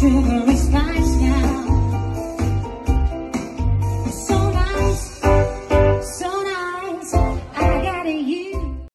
to the sky.